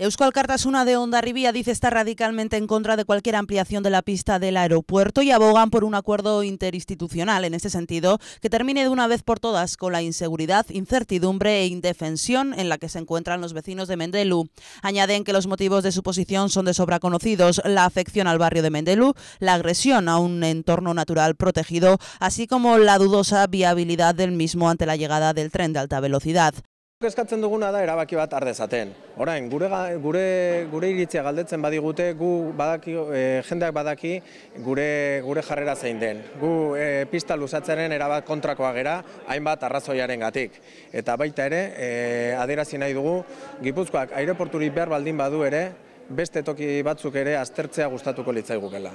Eusko Alkartasuna de Hondarribia dice estar radicalmente en contra de cualquier ampliación de la pista del aeropuerto y abogan por un acuerdo interinstitucional, en este sentido, que termine de una vez por todas con la inseguridad, incertidumbre e indefensión en la que se encuentran los vecinos de Mendelu. Añaden que los motivos de su posición son de sobra conocidos: la afección al barrio de Mendelu, la agresión a un entorno natural protegido, así como la dudosa viabilidad del mismo ante la llegada del tren de alta velocidad. Eskatzen duguna da erabaki bat har dezaten. Orain, gure iritzia galdetzen badigute, gu badaki, jendeak badaki gure jarrera zein den. Gu pista luzatzaren erabat kontrakoa gera, hainbat arrazoiarengatik. Eta baita ere, adierazi nahi dugu, Gipuzkoak aireporturik behar baldin badu ere, beste toki batzuk ere aztertzea gustatuko litzaigukela.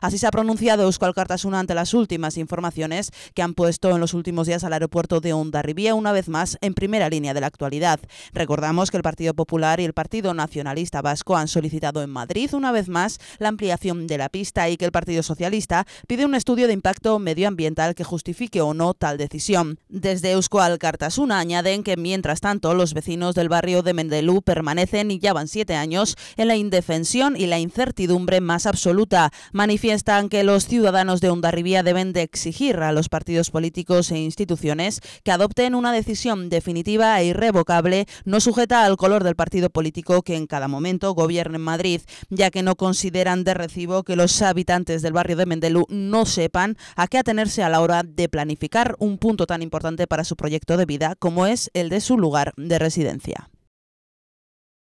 Así se ha pronunciado Eusko Alkartasuna ante las últimas informaciones que han puesto en los últimos días al aeropuerto de Hondarribia, una vez más en primera línea de la actualidad. Recordamos que el Partido Popular y el Partido Nacionalista Vasco han solicitado en Madrid, una vez más, la ampliación de la pista y que el Partido Socialista pide un estudio de impacto medioambiental que justifique o no tal decisión. Desde Eusko Alkartasuna añaden que, mientras tanto, los vecinos del barrio de Mendelu permanecen, y ya van 7 años, en la indefensión y la incertidumbre más absoluta. Manifiestan que los ciudadanos de Hondarribia deben de exigir a los partidos políticos e instituciones que adopten una decisión definitiva e irrevocable, no sujeta al color del partido político que en cada momento gobierne en Madrid, ya que no consideran de recibo que los habitantes del barrio de Mendelu no sepan a qué atenerse a la hora de planificar un punto tan importante para su proyecto de vida como es el de su lugar de residencia.